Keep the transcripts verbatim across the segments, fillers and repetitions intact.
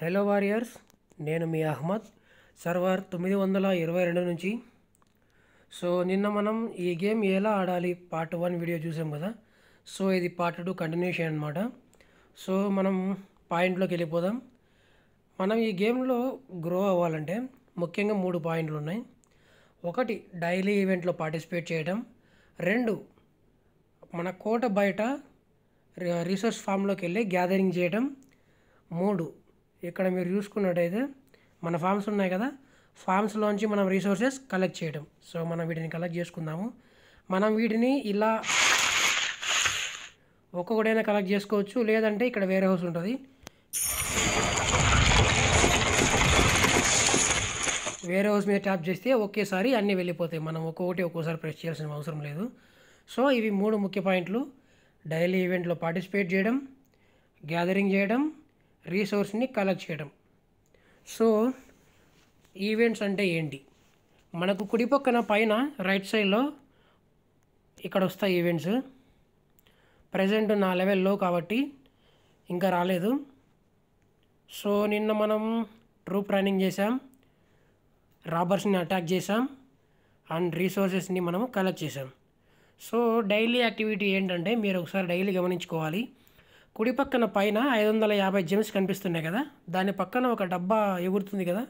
Hello warriors, నేను మీ Ahmed. Server తొమ్మిది వందల ఇరవై రెండు నుంచి. సో నిన్న మనం ఈ గేమ్ ఎలా ఆడాలి పార్ట్ వన్ వీడియో చూసాం కదా. సో ఇది పార్ట్ టూ కంటిన్యూషన్ అనమాట. సో మనం పాయింట్లోకి వెళ్ళిపోదాం. మనం ఈ గేమ్లో గ్రో అవ్వాలంటే ముఖ్యంగా మూడు పాయింట్లు ఉన్నాయి. ఒకటి, డైలీ ఈవెంట్లో పార్టిసిపేట్ చేయడం. రెండు, మన కోట బయట రీసోర్స్ ఫామ్లోకి వెళ్ళి గ్యాదరింగ్ చేయడం. మూడు, ఇక్కడ మీరు చూసుకున్నట్టయితే మన ఫామ్స్ ఉన్నాయి కదా, ఫామ్స్లోంచి మనం రీసోర్సెస్ కలెక్ట్ చేయడం. సో మనం వీటిని కలెక్ట్ చేసుకుందాము. మనం వీటిని ఇలా ఒక్కొక్కడైనా కలెక్ట్ చేసుకోవచ్చు, లేదంటే ఇక్కడ వేరే హౌస్ ఉంటుంది, వేరే హౌస్ మీద ట్యాప్ చేస్తే ఒకేసారి అన్నీ వెళ్ళిపోతాయి. మనం ఒక్కొక్కటి ఒక్కోసారి ప్రెస్ చేయాల్సిన అవసరం లేదు. సో ఇవి మూడు ముఖ్య పాయింట్లు: డైలీ ఈవెంట్లో పార్టిసిపేట్ చేయడం, గ్యాదరింగ్ చేయడం, రీసోర్స్ని కలెక్ట్ చేయడం. సో ఈవెంట్స్ అంటే ఏంటి? మనకు కుడి పక్కన పైన రైట్ సైడ్లో ఇక్కడ వస్తాయి ఈవెంట్స్. ప్రజెంట్ నా లెవెల్లో కాబట్టి ఇంకా రాలేదు. సో నిన్న మనం ట్రూప్ రన్నింగ్ చేసాం, రాబర్స్ని అటాక్ చేసాం, అండ్ రీసోర్సెస్ని మనం కలెక్ట్ చేసాం. సో డైలీ యాక్టివిటీ ఏంటంటే మీరు ఒకసారి డైలీ గమనించుకోవాలి. కుడి పక్కన పైన ఐదు వందల యాభై జెమ్స్ కనిపిస్తున్నాయి కదా, దాని పక్కన ఒక డబ్బా ఎగురుతుంది కదా,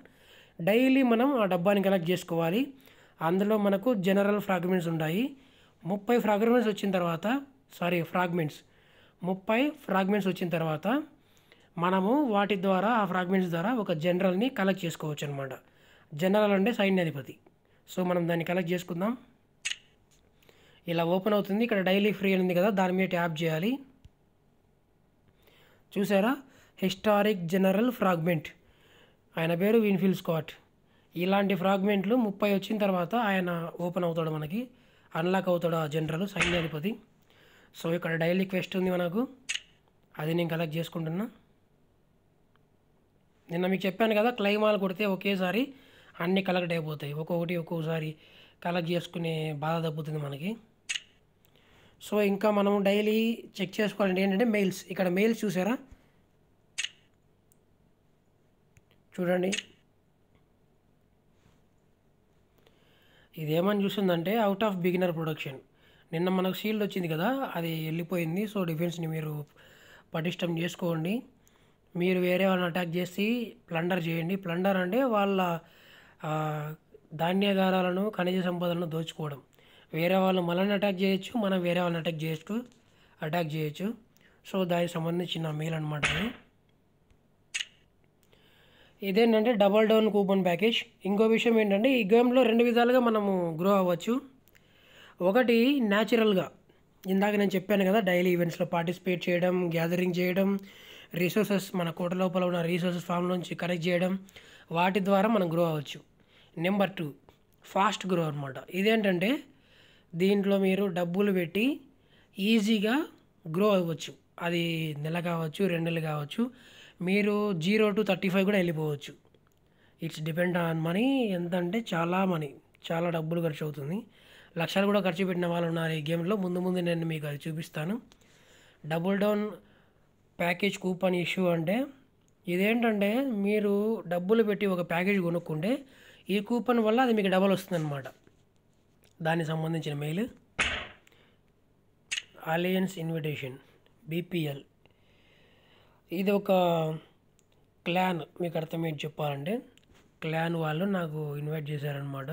డైలీ మనం ఆ డబ్బాని కలెక్ట్ చేసుకోవాలి. అందులో మనకు జనరల్ ఫ్రాగ్మెంట్స్ ఉంటాయి. ముప్పై ఫ్రాగ్మెంట్స్ వచ్చిన తర్వాత సారీ ఫ్రాగ్మెంట్స్ ముప్పై ఫ్రాగ్మెంట్స్ వచ్చిన తర్వాత మనము వాటి ద్వారా ఆ ఫ్రాగ్మెంట్స్ ద్వారా ఒక జనరల్ని కలెక్ట్ చేసుకోవచ్చు అనమాట. జనరల్ అంటే సైన్యాధిపతి. సో మనం దాన్ని కలెక్ట్ చేసుకుందాం. ఇలా ఓపెన్ అవుతుంది, ఇక్కడ డైలీ ఫ్రీ ఉంది కదా, దాని మీద ట్యాప్ చేయాలి. చూసారా, హిస్టారిక్ జనరల్ ఫ్రాగ్మెంట్, ఆయన పేరు విన్ఫీల్డ్ స్కాట్. ఇలాంటి ఫ్రాగ్మెంట్లు ముప్పై వచ్చిన తర్వాత ఆయన ఓపెన్ అవుతాడు, మనకి అన్లాక్ అవుతాడు ఆ జనరల్, సైన్యాధిపతి. సో ఇక్కడ డైలీ క్వెస్ట్ ఉంది మనకు, అది నేను కలెక్ట్ చేసుకుంటున్నా. నిన్న మీకు చెప్పాను కదా, క్లైమాలు కొడితే ఒకేసారి అన్నీ కలెక్ట్ అయిపోతాయి. ఒక్కొక్కటి ఒక్కొక్కసారి కలెక్ట్ చేసుకునే బాధ తప్పుతుంది మనకి. సో ఇంకా మనం డైలీ చెక్ చేసుకోవాలంటే ఏంటంటే మెయిల్స్. ఇక్కడ మెయిల్స్ చూసారా, చూడండి, ఇదేమని చూసిందంటే అవుట్ ఆఫ్ బిగినర్ ప్రొడక్షన్. నిన్న మనకు షీల్డ్ వచ్చింది కదా, అది వెళ్ళిపోయింది. సో డిఫెన్స్ని మీరు పటిష్టం చేసుకోండి. మీరు వేరే వాళ్ళని అటాక్ చేసి ప్లండర్ చేయండి. ప్లండర్ అంటే వాళ్ళ ధాన్యాగారాలను, ఖనిజ సంపదలను దోచుకోవడం. వేరే వాళ్ళు మనల్ని అటాక్ చేయొచ్చు, మనం వేరే వాళ్ళని అటాక్ చేయొచ్చు అటాక్ చేయొచ్చు సో దానికి సంబంధించిన మెయిల్ అనమాట. ఇదేంటంటే డబల్ డౌన్ కూపన్ ప్యాకేజ్. ఇంకో విషయం ఏంటంటే ఈ గేమ్లో రెండు విధాలుగా మనము గ్రో అవ్వచ్చు. ఒకటి న్యాచురల్గా, ఇందాక నేను చెప్పాను కదా, డైలీ ఈవెంట్స్లో పార్టిసిపేట్ చేయడం, గ్యాదరింగ్ చేయడం, రీసోర్సెస్ మన కోట లోపల ఉన్న రీసోర్సెస్ ఫామ్ నుంచి కలెక్ట్ చేయడం, వాటి ద్వారా మనం గ్రో అవ్వచ్చు. నెంబర్ టూ, ఫాస్ట్ గ్రో అనమాట. ఇదేంటంటే దీంట్లో మీరు డబ్బులు పెట్టి ఈజీగా గ్రో అవ్వచ్చు. అది నెల కావచ్చు, రెండు నెలలు కావచ్చు, మీరు జీరో టు థర్టీ ఫైవ్ కూడా వెళ్ళిపోవచ్చు. It's depend on money. ఎంత అంటే చాలా మనీ, చాలా డబ్బులు ఖర్చు అవుతుంది. లక్షలు కూడా ఖర్చు పెట్టిన వాళ్ళు ఉన్నారు ఈ గేమ్లో. ముందు ముందు నేను మీకు అది చూపిస్తాను. Double down package coupon issue అంటే ఇదేంటంటే మీరు డబ్బులు పెట్టి ఒక ప్యాకేజ్ కొనుక్కుంటే ఈ కూపన్ వల్ల అది మీకు డబల్ వస్తుంది అనమాట. దానికి సంబంధించిన మెయిల్ అలయన్స్ ఇన్విటేషన్, బీపీఎల్. ఇది ఒక క్లాన్, మీకు అర్థమయ్యేది చెప్పాలంటే క్లాన్ వాళ్ళు నాకు ఇన్వైట్ చేశారనమాట,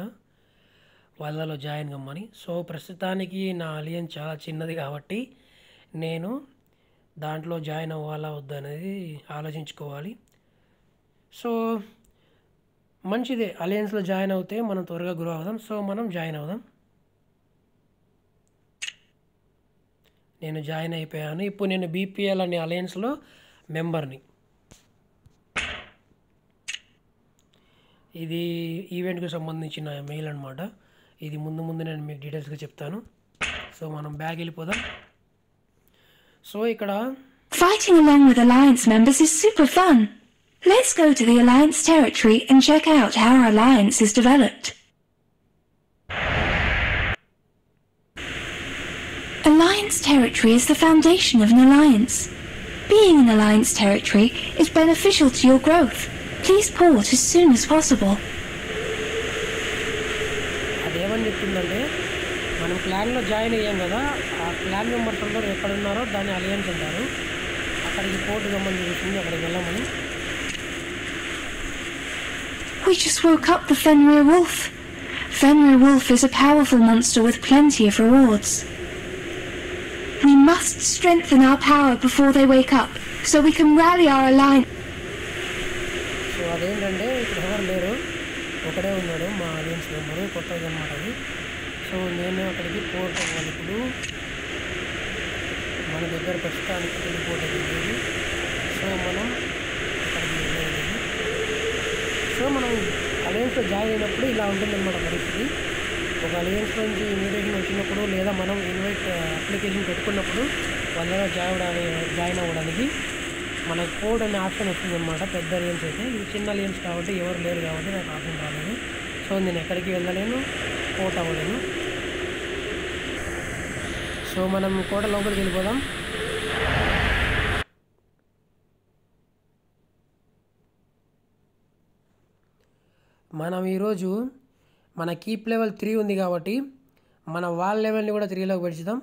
వాళ్ళలో జాయిన్ కమ్మని. సో ప్రస్తుతానికి నా అలయన్స్ చాలా చిన్నది కాబట్టి నేను దాంట్లో జాయిన్ అవ్వాలా వద్దనేది ఆలోచించుకోవాలి. సో మంచిదే, అలయన్స్లో జాయిన్ అవుతే మనం త్వరగా గ్రో అవుదాం. సో మనం జాయిన్ అవుదాం. నేను జాయిన్ అయిపోయాను. ఇప్పుడు నేను బీపీఎల్ అనే అలయన్స్లో మెంబర్ని. ఇది ఈవెంట్కి సంబంధించిన మెయిల్ అనమాట. ఇది ముందు ముందు నేను మీకు డీటెయిల్స్గా చెప్తాను. సో మనం బ్యాగ్ వెళ్ళిపోదాం. సో ఇక్కడ Fighting along with alliance members is super fun. Let's go to the alliance territory and check out how our alliance is developed. Alliance territory is the foundation of an alliance. Being in Alliance territory is beneficial to your growth. Please port as soon as possible. We just woke up the Fenrir Wolf. Fenrir Wolf is a powerful monster with plenty of rewards. We must strengthen our power before they wake up, so we can rally our alliance. So, I think that day, if you have a little, okay, we know my alliance member, Kota Yamari. So, name of the report of one blue, one of the other person, report of the baby. So, Manam, so Manam, alliance to Jai in a pretty loud and mother. Alliance friends immediately వచ్చినప్పుడు లేదా మనం invite application పెట్టుకున్నప్పుడు వాళ్ళలో join అవ్వాలి join అవ్వడానికి మనకు code అనే option వస్తుంది అన్నమాట. పెద్ద అలయన్స్ అయితే ఇది చిన్న అలయన్స్ కాబట్టి ఎవరు లేరు కాబట్టి నాకు ఆప్షన్ రాలేదు. సో నేను ఎక్కడికి వెళ్ళలేను, కోట్ అవ్వలేను. సో మనం కోట లోపలికి వెళ్ళిపోదాం. మనం ఈరోజు మన కీప్ లెవెల్ త్రీ ఉంది కాబట్టి మన వాల్ లెవెల్ని కూడా త్రీలోకి పెంచుదాం.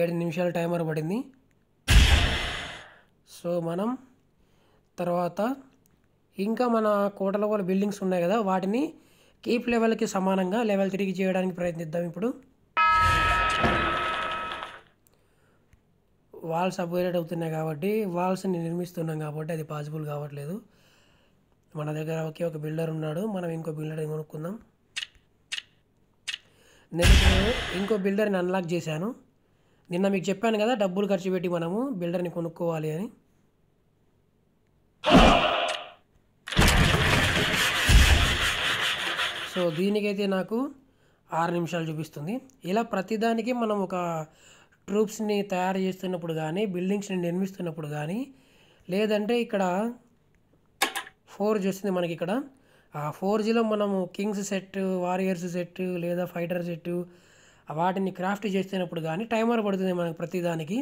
ఏడు నిమిషాల టైమర్ పడింది. సో మనం తర్వాత ఇంకా మన కోటలో కూడా బిల్డింగ్స్ ఉన్నాయి కదా, వాటిని కీప్ లెవెల్కి సమానంగా లెవెల్ త్రీకి చేయడానికి ప్రయత్నిద్దాం. ఇప్పుడు వాల్స్ అప్గ్రేడ్ అవుతున్నాయి కాబట్టి వాల్స్ని నిర్మిస్తున్నాం కాబట్టి అది పాసిబుల్ కావట్లేదు. మన దగ్గర ఒకే ఒక బిల్డర్ ఉన్నాడు, మనం ఇంకో బిల్డర్ని కొనుక్కుందాం. నేను ఇంకో బిల్డర్ని అన్లాక్ చేశాను. నిన్న మీకు చెప్పాను కదా డబ్బులు ఖర్చు పెట్టి మనము బిల్డర్ని కొనుక్కోవాలి అని. సో దీనికైతే నాకు ఆరు నిమిషాలు చూపిస్తుంది. ఇలా ప్రతిదానికి మనం ఒక ట్రూప్స్ని తయారు చేస్తున్నప్పుడు కానీ బిల్డింగ్స్ని నిర్మిస్తున్నప్పుడు కానీ, లేదంటే ఇక్కడ ఫోర్జ్ వస్తుంది మనకి. ఇక్కడ ఆ ఫోర్జ్లో మనము కింగ్స్ సెట్, వారియర్స్ సెట్ లేదా ఫైటర్ సెట్ వాటిని క్రాఫ్ట్ చేస్తున్నప్పుడు కానీ టైమర్ పడుతుంది మనకు ప్రతిదానికి.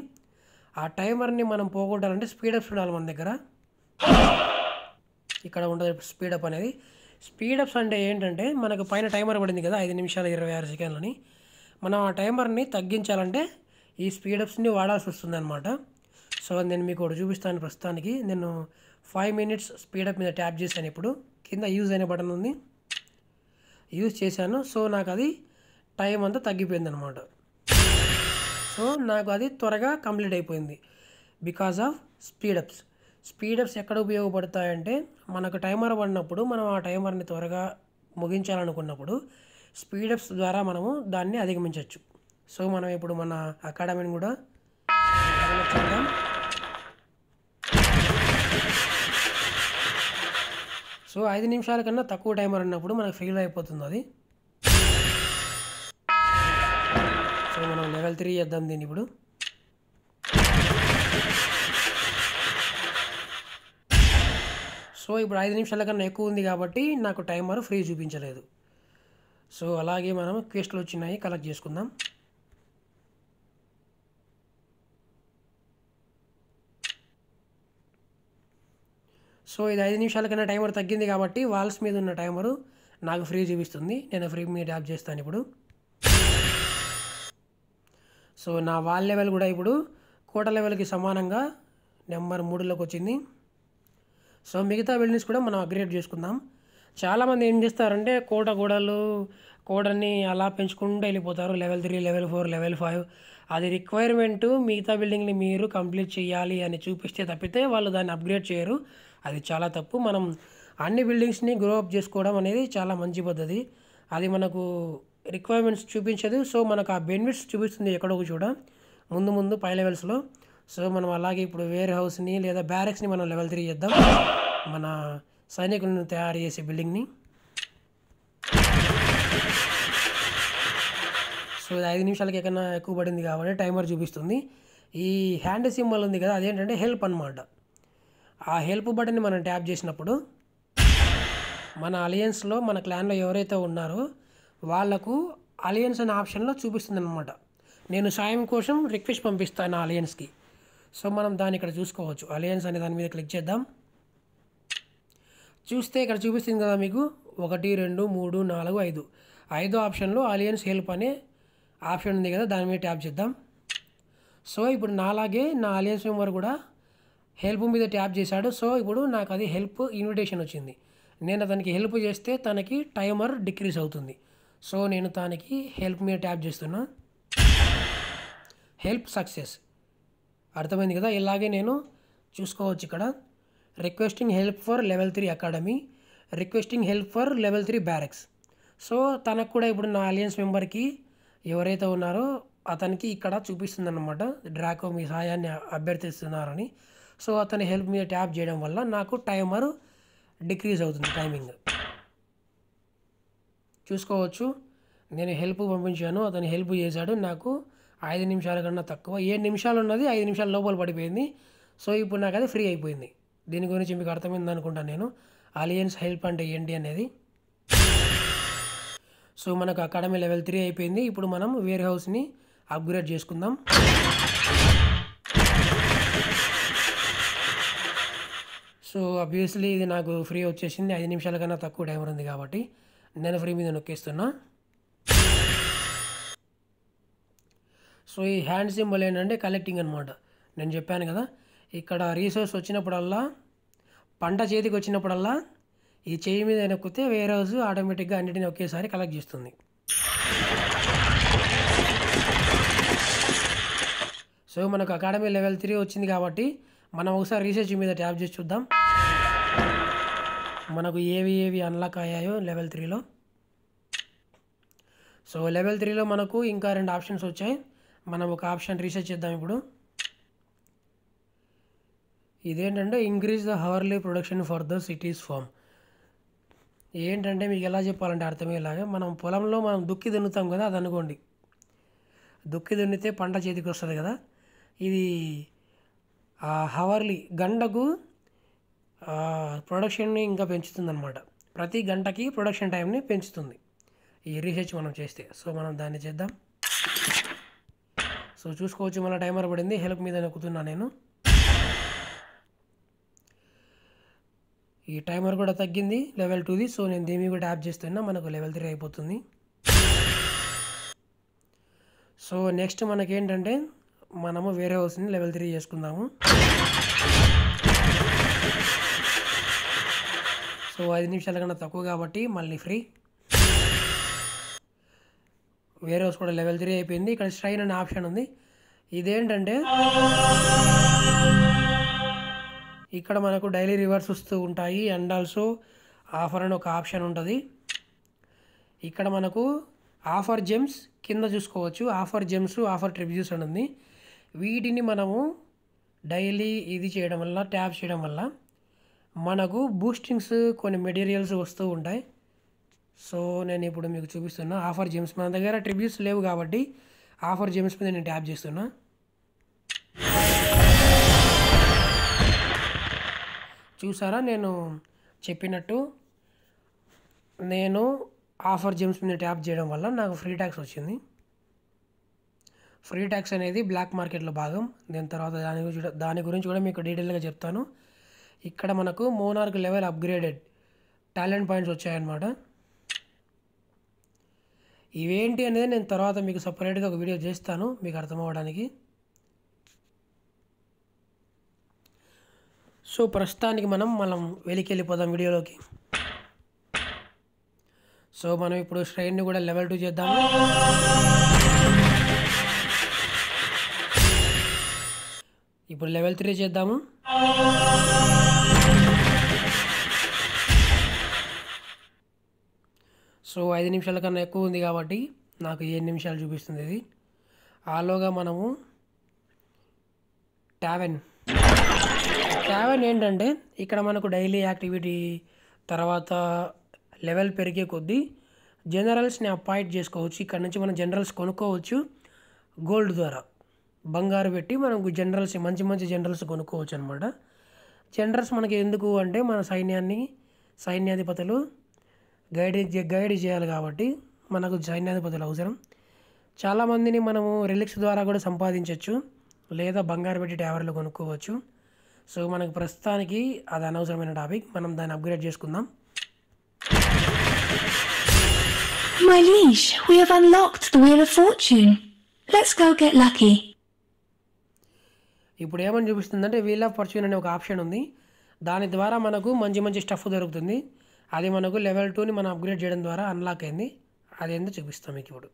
ఆ టైమర్ని మనం పోగొట్టాలంటే స్పీడప్ చూడాలి మన దగ్గర. ఇక్కడ ఉండదు స్పీడప్ అనేది. స్పీడప్స్ అంటే ఏంటంటే మనకు పైన టైమర్ పడింది కదా ఐదు నిమిషాల ఇరవై ఆరు సెకండ్లని, మనం ఆ టైమర్ని తగ్గించాలంటే ఈ స్పీడప్స్ని వాడాల్సి వస్తుంది అనమాట. సో నేను మీకు ఒకటి చూపిస్తాను. ప్రస్తుతానికి నేను ఫైవ్ మినిట్స్ స్పీడప్ మీద ట్యాప్ చేశాను. ఇప్పుడు కింద యూజ్ అనే బటన్ ఉంది, యూజ్ చేశాను. సో నాకు అది టైం అంతా తగ్గిపోయింది అనమాట. సో నాకు అది త్వరగా కంప్లీట్ అయిపోయింది బికాజ్ ఆఫ్ స్పీడప్స్. స్పీడప్స్ ఎక్కడ ఉపయోగపడతాయంటే మనకు టైమర్ పడినప్పుడు మనం ఆ టైమర్ని త్వరగా ముగించాలనుకున్నప్పుడు స్పీడప్స్ ద్వారా మనము దాన్ని అధిగమించవచ్చు. సో మనం ఇప్పుడు మన అకాడమీని కూడా చేద్దాం. సో ఐదు నిమిషాల కన్నా తక్కువ టైమర్ అన్నప్పుడు మనకు ఫెయిల్ అయిపోతుంది అది. సో మనం లెవెల్ త్రీ చేద్దాం దీన్ని ఇప్పుడు. సో ఇప్పుడు ఐదు నిమిషాల కన్నా ఎక్కువ ఉంది కాబట్టి నాకు టైమర్ ఫ్రీ చూపించలేదు. సో అలాగే మనం క్వెస్ట్లు వచ్చినాయి కలెక్ట్ చేసుకుందాం. సో ఇది ఐదు నిమిషాల కన్నా టైమర్ తగ్గింది కాబట్టి వాల్స్ మీద ఉన్న టైమరు నాకు ఫ్రీ చూపిస్తుంది. నేను ఫ్రీ మీద ట్యాప్ చేస్తాను ఇప్పుడు. సో నా వాల్ లెవెల్ కూడా ఇప్పుడు కోట లెవెల్కి సమానంగా నెంబర్ మూడులోకి వచ్చింది. సో మిగతా బిల్డింగ్స్ కూడా మనం అప్గ్రేడ్ చేసుకుందాం. చాలామంది ఏం చేస్తారంటే కోట గోడలు కోటని అలా పెంచుకుంటూ వెళ్ళిపోతారు. Level three, level four, level five అది రిక్వైర్మెంటు. మిగతా బిల్డింగ్ని మీరు కంప్లీట్ చేయాలి అని చూపిస్తే తప్పితే వాళ్ళు దాన్ని అప్గ్రేడ్ చేయరు. అది చాలా తప్పు. మనం అన్ని బిల్డింగ్స్ని గ్రో అప్ చేసుకోవడం అనేది చాలా మంచి పద్ధతి. అది మనకు రిక్వైర్మెంట్స్ చూపించదు, సో మనకు ఆ బెనిఫిట్స్ చూపిస్తుంది ఎక్కడో చూడ ముందు ముందు పై లెవెల్స్లో. సో మనం అలాగే ఇప్పుడు వేర్ హౌస్ని లేదా బ్యారెక్స్ని మనం లెవెల్ త్రీ చేద్దాం, మన సైనికులను తయారు చేసే బిల్డింగ్ని. సో ఇది ఐదు నిమిషాలకి ఎక్కడన్నా ఎక్కువ పడింది కాబట్టి టైమర్ చూపిస్తుంది. ఈ హ్యాండ్ సింబల్ ఉంది కదా అదేంటంటే హెల్ప్ అన్నమాట. ఆ హెల్ప్ బటన్ని మనం ట్యాప్ చేసినప్పుడు మన అలయన్స్లో మన క్లాన్లో ఎవరైతే ఉన్నారో వాళ్లకు అలయన్స్ అనే ఆప్షన్లో చూపిస్తుంది అనమాట. నేను సాయం కోసం రిక్వెస్ట్ పంపిస్తాను అలయన్స్కి. సో మనం దాన్ని ఇక్కడ చూసుకోవచ్చు. అలయన్స్ అనే దాని మీద క్లిక్ చేద్దాం. చూస్తే ఇక్కడ చూపిస్తుంది కదా మీకు ఒకటి రెండు మూడు నాలుగు ఐదు ఐదో ఆప్షన్లో అలయన్స్ హెల్ప్ అనే ఆప్షన్ ఉంది కదా, దాని మీద ట్యాప్ చేద్దాం. సో ఇప్పుడు నాలాగే నా అలయన్స్ మెంబర్ కూడా హెల్ప్ మీద ట్యాప్ చేశాడు. సో ఇప్పుడు నాకు అది హెల్ప్ ఇన్విటేషన్ వచ్చింది. నేను అతనికి హెల్ప్ చేస్తే తనకి టైమర్ డిక్రీజ్ అవుతుంది. సో నేను తనకి హెల్ప్ మీద ట్యాప్ చేస్తున్నా. Help success. అర్థమైంది కదా. ఇలాగే నేను చూసుకోవచ్చు ఇక్కడ requesting help for level three academy, requesting help for level three barracks. So తనకు కూడా ఇప్పుడు నా అలయన్స్ మెంబర్కి ఎవరైతే ఉన్నారో అతనికి ఇక్కడ చూపిస్తుంది అన్నమాట డ్రాకో మీ సహాయాన్ని అభ్యర్థిస్తున్నారని. సో అతని హెల్ప్ మీద ట్యాప్ చేయడం వల్ల నాకు టైమరు డిక్రీజ్ అవుతుంది. టైమింగ్ చూసుకోవచ్చు. నేను హెల్ప్ పంపించాను, అతను హెల్ప్ చేశాడు. నాకు ఐదు నిమిషాల కన్నా తక్కువ, ఏడు నిమిషాలు ఉన్నది ఐదు నిమిషాల లోపల పడిపోయింది. సో ఇప్పుడు నాకు అది ఫ్రీ అయిపోయింది. దీని గురించి మీకు అర్థమైంది అనుకుంటాను నేను, అలయన్స్ హెల్ప్ అంటే ఏంటి అనేది. సో మనకు అకాడమీ లెవెల్ త్రీ అయిపోయింది. ఇప్పుడు మనం వేర్ హౌస్ని అప్గ్రేడ్ చేసుకుందాం. సో అబ్వియస్లీ ఇది నాకు ఫ్రీ వచ్చేసింది, ఐదు నిమిషాల కన్నా తక్కువ టైం ఉంది కాబట్టి నేను ఫ్రీ మీద నొక్కేస్తున్నా. సో ఈ హ్యాండ్ సింబల్ ఏంటంటే కలెక్టింగ్ అనమాట. నేను చెప్పాను కదా ఇక్కడ రీసోర్స్ వచ్చినప్పుడల్లా, పంట చేతికి వచ్చినప్పుడల్లా ఈ చేయి మీద నొక్కితే వేర్ హౌస్ ఆటోమేటిక్గా అన్నిటిని ఒకేసారి కలెక్ట్ చేస్తుంది. సో మనకు అకాడమీ లెవెల్ త్రీ వచ్చింది కాబట్టి మనం ఒకసారి రీసెర్చ్ మీద ట్యాప్ చేసి చూద్దాం మనకు ఏవి ఏవి అన్లాక్ అయ్యాయో లెవెల్ త్రీలో. సో లెవెల్ త్రీలో మనకు ఇంకా రెండు ఆప్షన్స్ వచ్చాయి. మనం ఒక ఆప్షన్ రీసెర్చ్ చేద్దాం ఇప్పుడు. ఇదేంటంటే increase the hourly production for the cities farm. ఏంటంటే మీకు ఎలా చెప్పాలంటే అర్థమయ్యేలాగా, మనం పొలంలో మనం దుక్కి దున్నుతాం కదా, అది అనుకోండి. దుక్కి దున్నితే పంట చేతికి వస్తుంది కదా, ఇది హవర్లీ గంటకు ప్రొడక్షన్ని ఇంకా పెంచుతుందన్నమాట. ప్రతి గంటకి ప్రొడక్షన్ టైంని పెంచుతుంది ఈ రీసెర్చ్ మనం చేస్తే. సో మనం దాన్ని చేద్దాం. సో చూసుకోవచ్చు మన టైమర్ పడింది, హెల్ప్ మీద నొక్కుతున్నా నేను. ఈ టైమర్ కూడా తగ్గింది లెవెల్ టూది. సో నేను దీన్ని కూడా ట్యాప్ చేస్తున్నా, మనకు లెవెల్ త్రీ అయిపోతుంది. సో నెక్స్ట్ మనకేంటంటే మనము వేరే హౌస్ని లెవెల్ త్రీ చేసుకుందాము. సో ఐదు నిమిషాల కన్నా తక్కువ కాబట్టి మళ్ళీ ఫ్రీ. వేరే హౌస్ కూడా లెవెల్ త్రీ అయిపోయింది. ఇక్కడ స్ట్రైన్ అనే ఆప్షన్ ఉంది. ఇదేంటంటే ఇక్కడ మనకు డైలీ రివర్స్ వస్తూ ఉంటాయి అండ్ ఆల్సో ఆఫర్ అని ఒక ఆప్షన్ ఉంటుంది. ఇక్కడ మనకు ఆఫర్ జెమ్స్ కింద చూసుకోవచ్చు, ఆఫర్ జెమ్స్ ఆఫర్ ట్రిబ్యూస్ అని ఉంది. వీటిని మనము డైలీ ఇది చేయడం వల్ల ట్యాప్ చేయడం వల్ల మనకు బూస్టింగ్స్ కొన్ని మెటీరియల్స్ వస్తూ ఉంటాయి. సో నేను ఇప్పుడు మీకు చూపిస్తున్నా ఆఫర్ జెమ్స్. మన దగ్గర ట్రిబ్యూస్ లేవు కాబట్టి ఆఫర్ జెమ్స్ మీద నేను ట్యాప్ చేస్తున్నా. చూసారా నేను చెప్పినట్టు నేను ఆఫర్ జెమ్స్ మీద ట్యాప్ చేయడం వల్ల నాకు ఫ్రీ ట్యాక్స్ వచ్చింది. ఫ్రీ ట్యాక్స్ అనేది బ్లాక్ మార్కెట్లో భాగం. దీని తర్వాత దాని గురించి దాని గురించి కూడా మీకు డీటెయిల్గా చెప్తాను. ఇక్కడ మనకు monarch level upgraded talent points వచ్చాయన్నమాట. ఇవేంటి అనేది నేను తర్వాత మీకు సపరేట్గా ఒక వీడియో చేస్తాను మీకు అర్థమవడానికి. సో ప్రస్తుతానికి మనం మనం వెలికి వెళ్ళిపోదాం వీడియోలోకి. సో మనం ఇప్పుడు స్ట్రైన్ని కూడా లెవెల్ టూ చేద్దాము. ఇప్పుడు లెవెల్ త్రీ చేద్దాము. సో ఐదు నిమిషాల కన్నా ఎక్కువ ఉంది కాబట్టి నాకు ఏడు నిమిషాలు చూపిస్తుంది ఇది. ఆలోగా మనము ట్యావెన్ ట్యావెన్ ఏంటంటే ఇక్కడ మనకు డైలీ యాక్టివిటీ తర్వాత లెవెల్ పెరిగే కొద్దీ జనరల్స్ని అపాయింట్ చేసుకోవచ్చు. ఇక్కడ నుంచి మనం జనరల్స్ కొనుక్కోవచ్చు గోల్డ్ ద్వారా. బంగారు పెట్టి మనకు జనరల్స్ మంచి మంచి జనరల్స్ కొనుక్కోవచ్చు అనమాట. జనరల్స్ మనకి ఎందుకు అంటే మన సైన్యాన్ని సైన్యాధిపతులు గైడ్ గైడ్ చేయాలి కాబట్టి మనకు సైన్యాధిపతులు అవసరం. చాలామందిని మనము రిలిక్స్ ద్వారా కూడా సంపాదించవచ్చు, లేదా బంగారు పెట్టి ట్యావర్లు కొనుక్కోవచ్చు. సో మనకు ప్రస్తుతానికి అది అనవసరమైన టాపిక్, మనం దాన్ని అప్గ్రేడ్ చేసుకుందాం. My liege, we have unlocked the wheel of fortune. Let's go get lucky. ఇప్పుడు ఏమని చూపిస్తుందంటే వీల్ ఆఫ్ ఫార్చ్యూన్ అనే ఒక ఆప్షన్ ఉంది. దాని ద్వారా మనకు మంచి మంచి స్టఫ్ దొరుకుతుంది. అది మనకు లెవెల్ టూని మనం అప్గ్రేడ్ చేయడం ద్వారా అన్లాక్ అయింది. అది ఏందో చూపిస్తాం మీకు ఇప్పుడు.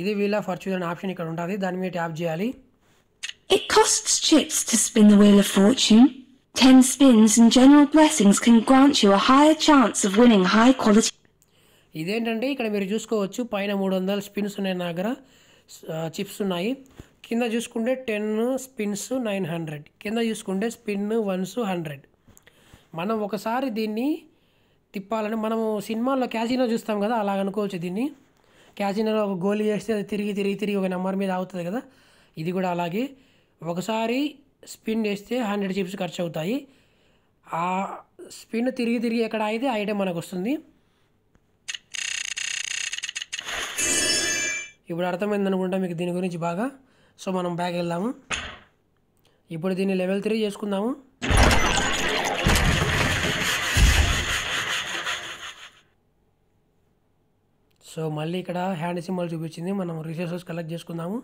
ఇది వీల్ ఆఫ్ ఫార్చ్యూన్ అనే ఆప్షన్ ఇక్కడ ఉంటుంది, దాని మీద ట్యాప్ చేయాలి. It costs chips to spin the wheel of fortune. ten spins and general blessings can grant you a higher chance of winning high quality. ఇదేంటంటే ఇక్కడ మీరు చూసుకోవచ్చు, పైన మూడు వందల స్పిన్స్ ఉన్నాయి, నా దగ్గర చిప్స్ ఉన్నాయి. కింద చూసుకుంటే టెన్ స్పిన్స్ నైన్ హండ్రెడ్ కింద చూసుకుంటే స్పిన్ వన్స్ హండ్రెడ్. మనం ఒకసారి దీన్ని తిప్పాలని, మనము సినిమాల్లో క్యాసినో చూస్తాం కదా, అలా అనుకోవచ్చు. దీన్ని క్యాసినోలో ఒక గోలీ చేస్తే అది తిరిగి తిరిగి తిరిగి ఒక నెంబర్ మీద అవుతుంది కదా, ఇది కూడా అలాగే. ఒకసారి స్పిన్ చేస్తే హండ్రెడ్ చిప్స్ ఖర్చు అవుతాయి. ఆ స్పిన్ తిరిగి తిరిగి ఎక్కడ అయితే ఐటెం మనకు వస్తుంది. ఇప్పుడు అర్థమైంది అనుకుంటా మీకు దీని గురించి బాగా. సో మనం బ్యాక్ వెళ్దాము. ఇప్పుడు దీన్ని లెవెల్ త్రీ చేసుకుందాము. సో మళ్ళీ ఇక్కడ హ్యాండ్ సింబల్ చూపించింది, మనం రిసోర్సెస్ కలెక్ట్ చేసుకుందాము.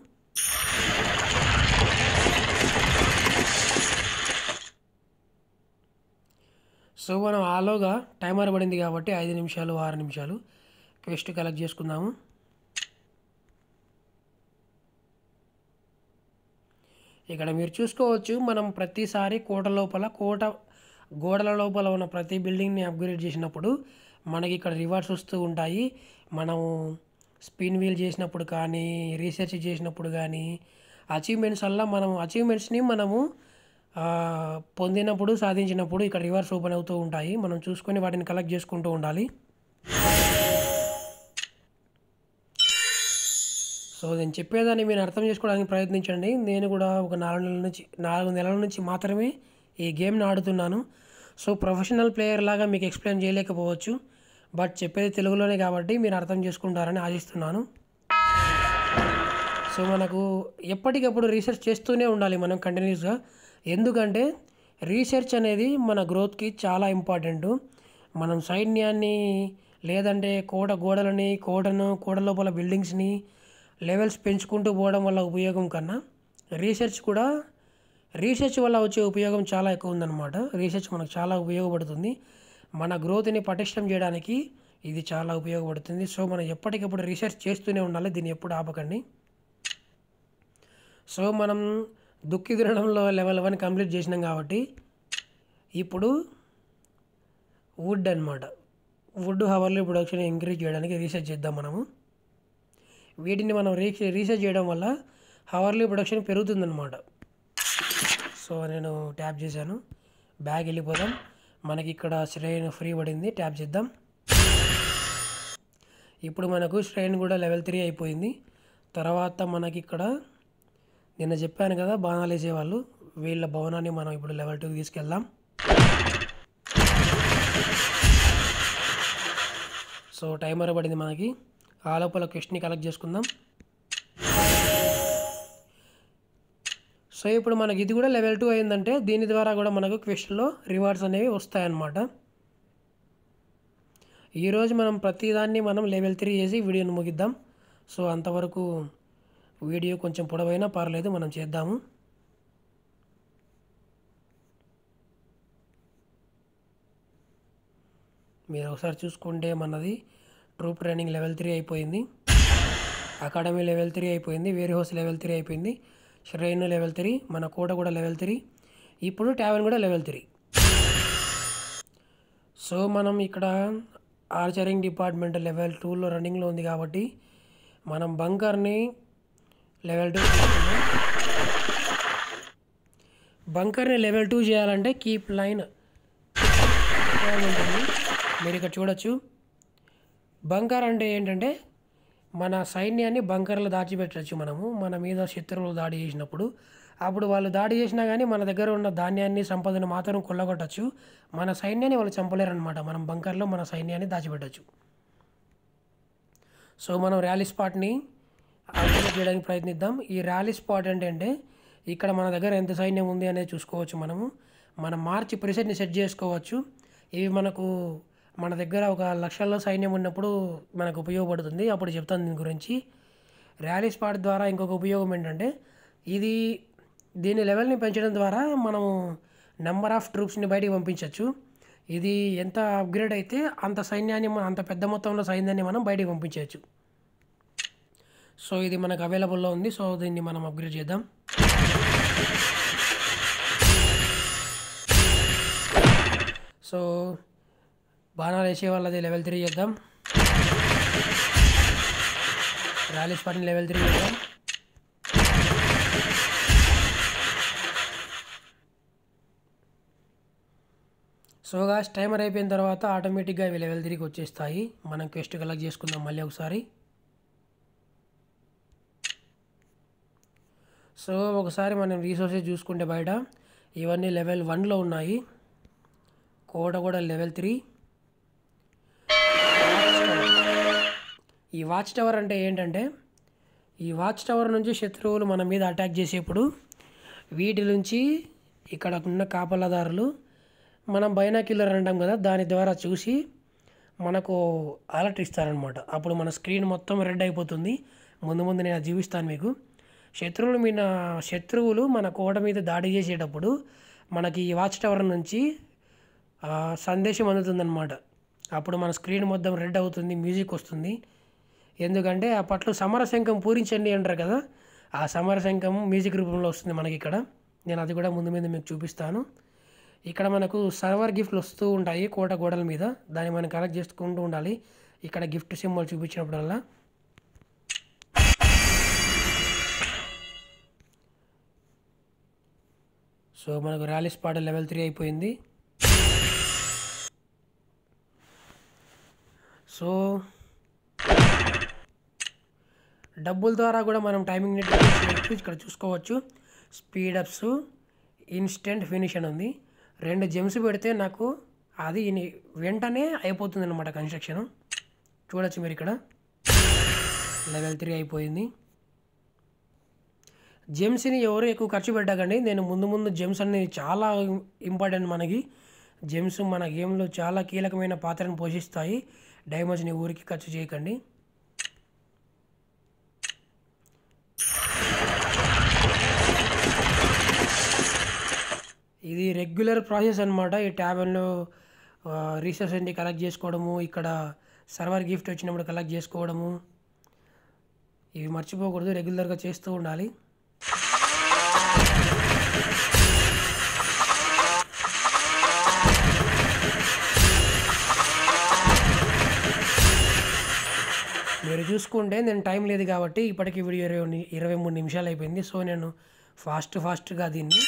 సో మనం ఆలోగా టైమర్ పడింది కాబట్టి ఐదు నిమిషాలు ఆరు నిమిషాలు క్వెస్ట్ కలెక్ట్ చేసుకుందాము. ఇక్కడ మీరు చూసుకోవచ్చు, మనం ప్రతిసారి కోట లోపల కోట గోడల లోపల ఉన్న ప్రతి బిల్డింగ్ని అప్గ్రేడ్ చేసినప్పుడు మనకి ఇక్కడ రివార్డ్స్ వస్తూ ఉంటాయి. మనము స్పిన్ వీల్ చేసినప్పుడు కానీ, రీసెర్చ్ చేసినప్పుడు కానీ, అచీవ్మెంట్స్ వల్ల మనం అచీవ్మెంట్స్ని మనము పొందినప్పుడు సాధించినప్పుడు ఇక్కడ రివార్డ్స్ ఓపెన్ అవుతూ ఉంటాయి. మనం చూసుకొని వాటిని కలెక్ట్ చేసుకుంటూ ఉండాలి. సో నేను చెప్పేదాన్ని మీరు అర్థం చేసుకోవడానికి ప్రయత్నించండి. నేను కూడా ఒక నాలుగు నెలల నుంచి నాలుగు నెలల నుంచి మాత్రమే ఈ గేమ్ని ఆడుతున్నాను. సో ప్రొఫెషనల్ ప్లేయర్ లాగా మీకు ఎక్స్ప్లెయిన్ చేయలేకపోవచ్చు, బట్ చెప్పేది తెలుగులోనే కాబట్టి మీరు అర్థం చేసుకుంటారని ఆశిస్తున్నాను. సో మనకు ఎప్పటికప్పుడు రీసెర్చ్ చేస్తూనే ఉండాలి మనం కంటిన్యూస్గా, ఎందుకంటే రీసెర్చ్ అనేది మన గ్రోత్కి చాలా ఇంపార్టెంట్. మనం సైన్యాన్ని, లేదంటే కోట గోడలని, కోటను కోడ లోపల బిల్డింగ్స్ని లెవెల్స్ పెంచుకుంటూ పోవడం వల్ల ఉపయోగం కన్నా రీసెర్చ్ కూడా రీసెర్చ్ వల్ల వచ్చే ఉపయోగం చాలా ఎక్కువ ఉందన్నమాట. రీసెర్చ్ మనకు చాలా ఉపయోగపడుతుంది, మన గ్రోత్ని పటిష్టం చేయడానికి ఇది చాలా ఉపయోగపడుతుంది. సో మనం ఎప్పటికప్పుడు రీసెర్చ్ చేస్తూనే ఉండాలి, దీన్ని ఎప్పుడు ఆపకండి. సో మనం దుక్కి దున్నడంలో లెవెల్ వన్ కంప్లీట్ చేసినాం కాబట్టి ఇప్పుడు వుడ్ అనమాట. వుడ్ హవర్లు ప్రొడక్షన్ ఇంక్రీజ్ చేయడానికి రీసెర్చ్ చేద్దాం మనము. వీటిని మనం రీ రీసెర్చ్ చేయడం వల్ల హవర్లీ ప్రొడక్షన్ పెరుగుతుందన్నమాట. సో నేను ట్యాప్ చేశాను, బ్యాగ్ వెళ్ళిపోదాం. మనకి ఇక్కడ శ్రేణి ఫ్రీ పడింది, ట్యాప్ చేద్దాం. ఇప్పుడు మనకు శ్రేణి కూడా లెవెల్ త్రీ అయిపోయింది. తర్వాత మనకి ఇక్కడ నిన్న చెప్పాను కదా బాణాలు వేసేవాళ్ళు, వీళ్ళ భవనాన్ని మనం ఇప్పుడు లెవెల్ టూకి తీసుకెళ్దాం. సో టైమర్ పడింది, మనకి ఆ లోపల క్వెస్ట్ని కలెక్ట్ చేసుకుందాం. సో ఇప్పుడు మనకి ఇది కూడా లెవెల్ టూ అయిందంటే దీని ద్వారా కూడా మనకు క్వెస్ట్లో రివార్డ్స్ అనేవి వస్తాయన్నమాట. ఈరోజు మనం ప్రతిదాన్ని మనం లెవెల్ త్రీ చేసి వీడియోని ముగిద్దాం. సో అంతవరకు వీడియో కొంచెం పొడవైనా పర్లేదు, మనం చేద్దాము. మీరు ఒకసారి చూసుకుంటే మనది ట్రూప్ ట్రైనింగ్ లెవెల్ త్రీ అయిపోయింది, అకాడమీ లెవెల్ త్రీ అయిపోయింది, వేర్ హౌస్ లెవెల్ త్రీ అయిపోయింది, శ్రైన్ లెవెల్ త్రీ, మన కోట కూడా లెవెల్ త్రీ, ఇప్పుడు ట్యావెన్ కూడా లెవెల్ త్రీ. సో మనం ఇక్కడ ఆర్చరింగ్ డిపార్ట్మెంట్ లెవెల్ టూలో రన్నింగ్లో ఉంది కాబట్టి మనం బంకర్ని లెవెల్ టూ బంకర్ని లెవెల్ టూ చేయాలంటే కీప్ లైన్ ఉంటుంది. మీరు ఇక్కడ చూడొచ్చు బంకర్ అంటే ఏంటంటే మన సైన్యాన్ని బంకర్లో దాచిపెట్టచ్చు మనము. మన మీద శత్రువులు దాడి చేసినప్పుడు అప్పుడు వాళ్ళు దాడి చేసినా కానీ మన దగ్గర ఉన్న ధాన్యాన్ని సంపదను మాత్రం కొల్లగొట్టచ్చు. మన సైన్యాన్ని వాళ్ళు చంపలేరు అనమాట. మనం బంకర్లో మన సైన్యాన్ని దాచిపెట్టచ్చు. సో మనం ర్యాలీ స్పాట్ని అర్థం చేయడానికి ప్రయత్నిద్దాం. ఈ ర్యాలీ స్పాట్ ఏంటంటే ఇక్కడ మన దగ్గర ఎంత సైన్యం ఉంది అనేది చూసుకోవచ్చు. మనము మన మార్చి ప్రెషర్ని సెట్ చేసుకోవచ్చు. ఇవి మనకు మన దగ్గర ఒక లక్షల్లో సైన్యం ఉన్నప్పుడు మనకు ఉపయోగపడుతుంది. అప్పుడు చెప్తాను దీని గురించి. ర్యాలీ స్పాట్ ద్వారా ఇంకొక ఉపయోగం ఏంటంటే ఇది దీని లెవెల్ని పెంచడం ద్వారా మనము నెంబర్ ఆఫ్ ట్రూప్స్ని బయటికి పంపించవచ్చు. ఇది ఎంత అప్గ్రేడ్ అయితే అంత సైన్యాన్ని మనం అంత పెద్ద మొత్తంలో సైన్యాన్ని మనం బయటికి పంపించవచ్చు. సో ఇది మనకు అవైలబుల్లో ఉంది. సో దీన్ని మనం అప్గ్రేడ్ చేద్దాం. సో బాణాలు వేసే వాళ్ళది లెవెల్ త్రీ చేద్దాం. ర్యాలీస్ పని లెవెల్ త్రీ చేద్దాం. సో గాస్ టైమర్ అయిపోయిన తర్వాత ఆటోమేటిక్గా ఇవి లెవెల్ త్రీకి వచ్చేస్తాయి. మనం క్వెస్ట్ కలెక్ట్ చేసుకుందాం మళ్ళీ ఒకసారి. సో ఒకసారి మనం రీసోర్సెస్ చూసుకుంటే బయట ఇవన్నీ లెవెల్ వన్లో ఉన్నాయి. కోట కూడా లెవెల్ త్రీ. ఈ వాచ్ టవర్ అంటే ఏంటంటే ఈ వాచ్ టవర్ నుంచి శత్రువులు మన మీద అటాక్ చేసేప్పుడు వీటి నుంచి ఇక్కడ ఉన్న కాపలాదారులు మనం బైనాక్యులర్ అంటాం కదా, దాని ద్వారా చూసి మనకు అలర్ట్ ఇస్తారనమాట. అప్పుడు మన స్క్రీన్ మొత్తం రెడ్ అయిపోతుంది. ముందు ముందు నేను చూపిస్తాను మీకు. శత్రువులు మీద శత్రువులు మన కోట మీద దాడి చేసేటప్పుడు మనకి ఈ వాచ్ టవర్ నుంచి సందేశం అందుతుందన్నమాట. అప్పుడు మన స్క్రీన్ మొత్తం రెడ్ అవుతుంది, మ్యూజిక్ వస్తుంది. ఎందుకంటే అప్పట్లో సమరశంఖం పూరించండి అంటారు కదా, ఆ సమరశంఖం మ్యూజిక్ రూపంలో వస్తుంది మనకి ఇక్కడ. నేను అది కూడా ముందు మీద మీకు చూపిస్తాను. ఇక్కడ మనకు సర్వర్ గిఫ్ట్లు వస్తూ ఉంటాయి కోట గోడల మీద, దాన్ని మనం కలెక్ట్ చేసుకుంటూ ఉండాలి. ఇక్కడ గిఫ్ట్ సింబల్ చూపించినప్పుడల్లా సో మనకు ర్యాలీ స్పాట్ లెవెల్ త్రీ అయిపోయింది. సో డబ్బుల ద్వారా కూడా మనం టైమింగ్ నెట్ ఇక్కడ చూసుకోవచ్చు. స్పీడప్స్ ఇన్స్టెంట్ ఫినిష్ అని ఉంది. రెండు జెమ్స్ పెడితే నాకు అది వెంటనే అయిపోతుంది అనమాట కన్స్ట్రక్షన్. చూడొచ్చు మీరు ఇక్కడ లెవెల్ త్రీ అయిపోయింది. జెమ్స్ని ఎవరు ఎక్కువ ఖర్చు పెట్టకండి. నేను ముందు ముందు జెమ్స్ అనేది చాలా ఇంపార్టెంట్ మనకి. జెమ్స్ మన గేమ్లో చాలా కీలకమైన పాత్రను పోషిస్తాయి. డైమండ్స్ని ఊరికి ఖర్చు చేయకండి. ఇది రెగ్యులర్ ప్రాసెస్ అనమాట. ఈ ట్యాబ్లో రీసోర్స్ అన్ని కలెక్ట్ చేసుకోవడము, ఇక్కడ సర్వర్ గిఫ్ట్ వచ్చినప్పుడు కలెక్ట్ చేసుకోవడము, ఇవి మర్చిపోకూడదు, రెగ్యులర్గా చేస్తూ ఉండాలి. మీరు చూసుకుంటే నేను టైం లేదు కాబట్టి ఇప్పటికీ వీడియో ఇరవై ఇరవై మూడు నిమిషాలు అయిపోయింది. సో నేను ఫాస్ట్ ఫాస్ట్గా దీన్ని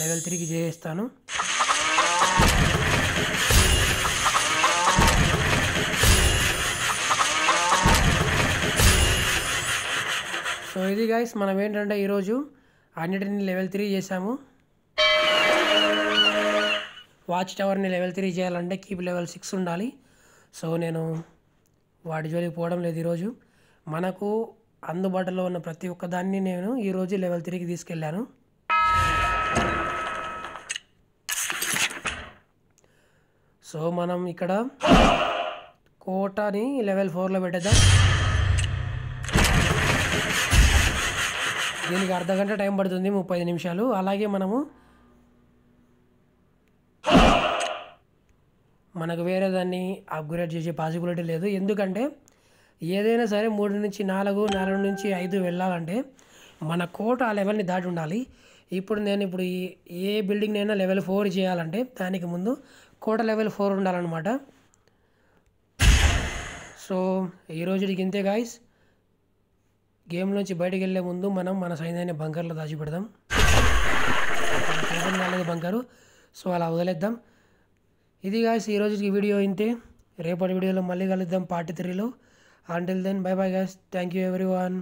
లెవెల్ త్రీకి చేస్తాను. సో ఇది గైస్ మనం ఏంటంటే ఈరోజు అన్నిటిని లెవెల్ త్రీ చేసాము. వాచ్ టవర్ని లెవెల్ త్రీ చేయాలంటే కీప్ లెవెల్ సిక్స్ ఉండాలి. సో నేను వాటి జోలికి పోవడం లేదు. ఈరోజు మనకు అందుబాటులో ఉన్న ప్రతి ఒక్క దాన్ని నేను ఈరోజు లెవెల్ త్రీకి తీసుకెళ్ళాను. సో మనం ఇక్కడ కోటని లెవెల్ ఫోర్లో పెట్టేద్దాం. దీనికి అర్ధ గంట టైం పడుతుంది, ముప్పై నిమిషాలు. అలాగే మనము మనకు వేరే దాన్ని అప్గ్రేడ్ చేసే పాసిబిలిటీ లేదు. ఎందుకంటే ఏదైనా సరే మూడు నుంచి నాలుగు నాలుగు నుంచి ఐదు వెళ్ళాలంటే మన కోట ఆ లెవెల్ని దాటి ఉండాలి. ఇప్పుడు నేను ఇప్పుడు ఏ బిల్డింగ్ అయినా లెవెల్ ఫోర్ చేయాలంటే దానికి ముందు కోట లెవెల్ ఫోర్ ఉండాలన్నమాట. సో ఈరోజుకి ఇంతే గాయస్. గేమ్ నుంచి బయటకు వెళ్ళే ముందు మనం మన సైన్యాన్ని బంకర్లో దాచిపెడదాం. నాలుగు బంకరు, సో అలా వదిలేద్దాం. ఇది గాయస్ ఈరోజుకి వీడియో ఇంతే. రేపటి వీడియోలో మళ్ళీ కలుద్దాం పార్ట్ త్రీలో. Until then bye bye guys. Thank you every one.